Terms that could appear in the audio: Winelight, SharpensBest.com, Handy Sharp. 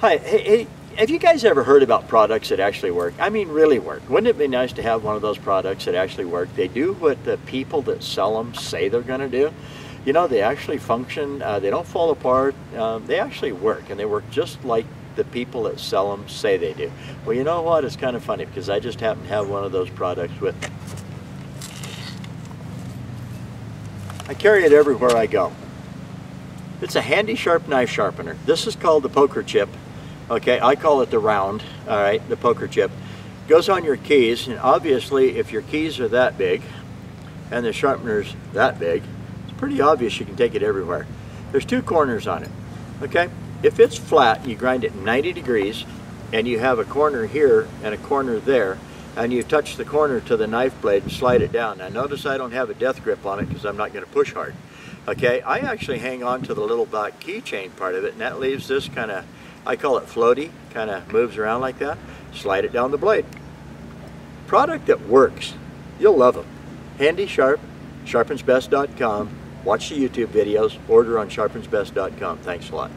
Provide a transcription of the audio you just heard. Hi, hey, have you guys ever heard about products that actually work? I mean, really work. Wouldn't it be nice to have one of those products that actually work? They do what the people that sell them say they're going to do. You know, they actually function, they don't fall apart, they actually work, and they work just like the people that sell them say they do. Well, you know what? It's kind of funny because I just happen to have one of those products with me. I carry it everywhere I go. It's a Handy Sharp knife sharpener. This is called the poker chip. Okay, I call it the round, all right, the poker chip. Goes on your keys, and obviously if your keys are that big and the sharpener's that big, it's pretty obvious you can take it everywhere. There's two corners on it, okay? If it's flat, you grind it 90 degrees, and you have a corner here and a corner there, and you touch the corner to the knife blade and slide it down. Now notice I don't have a death grip on it because I'm not going to push hard. Okay, I actually hang on to the little black keychain part of it, and that leaves this kind of, I call it floaty, kind of moves around like that. Slide it down the blade. Product that works. You'll love them. Handy Sharp, SharpensBest.com. Watch the YouTube videos. Order on SharpensBest.com. Thanks a lot.